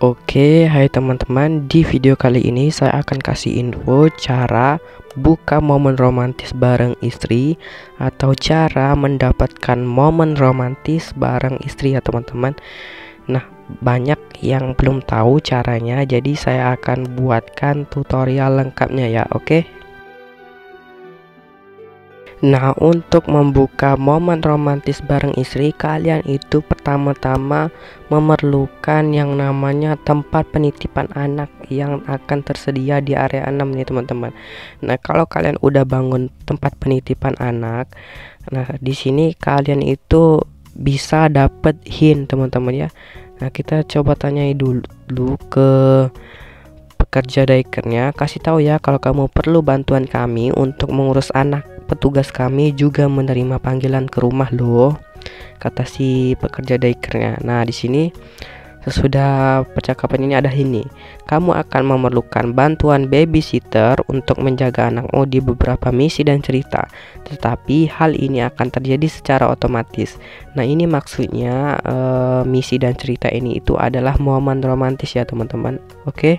Oke, hai teman-teman, di video kali ini saya akan kasih info cara buka momen romantis bareng istri atau cara mendapatkan momen romantis bareng istri ya teman-teman. Nah, banyak yang belum tahu caranya, jadi saya akan buatkan tutorial lengkapnya ya, oke? Nah, untuk membuka momen romantis bareng istri, kalian itu pertama-tama memerlukan yang namanya tempat penitipan anak yang akan tersedia di area 6 nih teman-teman. Nah, kalau kalian udah bangun tempat penitipan anak, nah di sini kalian itu bisa dapet hint teman-teman ya. Nah, kita coba tanyai dulu ke pekerja daycare-nya, kasih tahu ya kalau kamu perlu bantuan kami untuk mengurus anak. Petugas kami juga menerima panggilan ke rumah loh, kata si pekerja daycare-nya. Nah, di sini sesudah percakapan ini ada ini. Kamu akan memerlukan bantuan babysitter untuk menjaga anakmu di beberapa misi dan cerita. Tetapi hal ini akan terjadi secara otomatis. Nah, ini maksudnya misi dan cerita ini itu adalah momen romantis ya, teman-teman. Oke.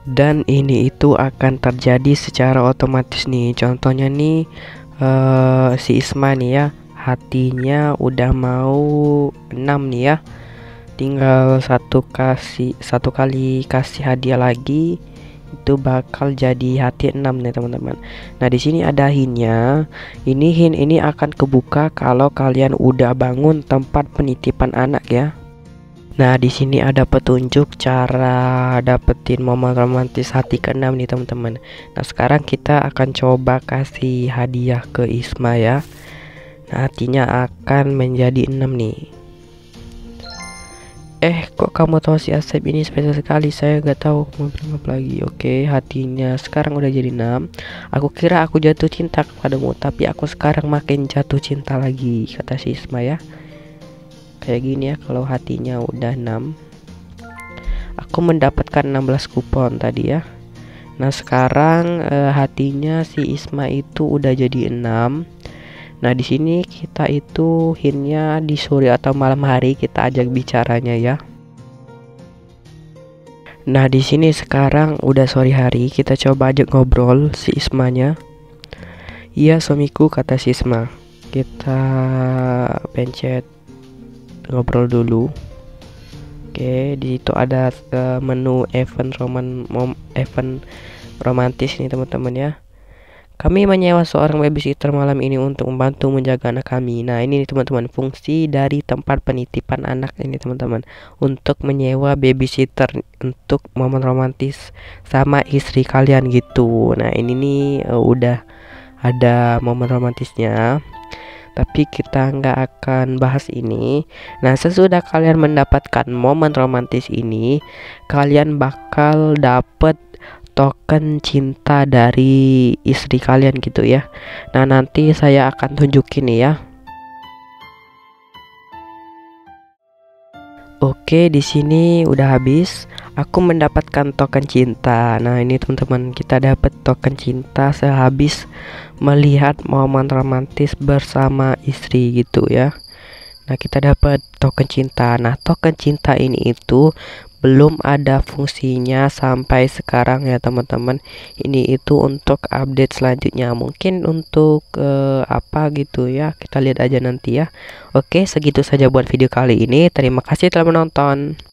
Dan ini itu akan terjadi secara otomatis nih. Contohnya nih si Isma nih ya, hatinya udah mau 6 nih ya. Tinggal satu kali kasih hadiah lagi, itu bakal jadi hati 6 nih teman-teman. Nah, di sini ada hint-nya. Ini hint ini akan kebuka kalau kalian udah bangun tempat penitipan anak ya. Nah, di sini ada petunjuk cara dapetin momen romantis hati ke-6 nih teman-teman. Nah, sekarang kita akan coba kasih hadiah ke Isma ya. Nah, hatinya akan menjadi 6 nih. Kok kamu tahu si Asep ini spesial sekali? Saya gak tahu mau lagi. Oke, hatinya sekarang udah jadi 6. Aku kira aku jatuh cinta kepadamu, tapi aku sekarang makin jatuh cinta lagi, kata si Isma ya. Kayak gini ya kalau hatinya udah 6. Aku mendapatkan 16 kupon tadi ya. Nah, sekarang hatinya si Isma itu udah jadi 6. Nah, di sini kita itu hintnya di sore atau malam hari kita ajak bicaranya ya. Nah, di sini sekarang udah sore hari, kita coba ajak ngobrol si Ismanya. Iya suamiku, kata si Isma. Kita pencet ngobrol dulu. Oke, di situ ada menu event romantis nih teman-teman ya. Kami menyewa seorang babysitter malam ini untuk membantu menjaga anak kami. Nah, ini teman-teman fungsi dari tempat penitipan anak ini teman-teman, untuk menyewa babysitter untuk momen romantis sama istri kalian gitu. Nah, ini nih udah ada momen romantisnya, tapi kita nggak akan bahas ini. Nah, sesudah kalian mendapatkan momen romantis ini, kalian bakal dapet token cinta dari istri kalian gitu ya. Nah, nanti saya akan tunjukin ya. Oke, di sini udah habis. Aku mendapatkan token cinta. Nah, ini teman-teman, kita dapat token cinta sehabis melihat momen romantis bersama istri gitu ya. Nah, kita dapat token cinta. Nah, token cinta ini itu belum ada fungsinya sampai sekarang ya teman-teman. Ini itu untuk update selanjutnya. Mungkin untuk apa gitu ya. Kita lihat aja nanti ya. Oke, segitu saja buat video kali ini. Terima kasih telah menonton.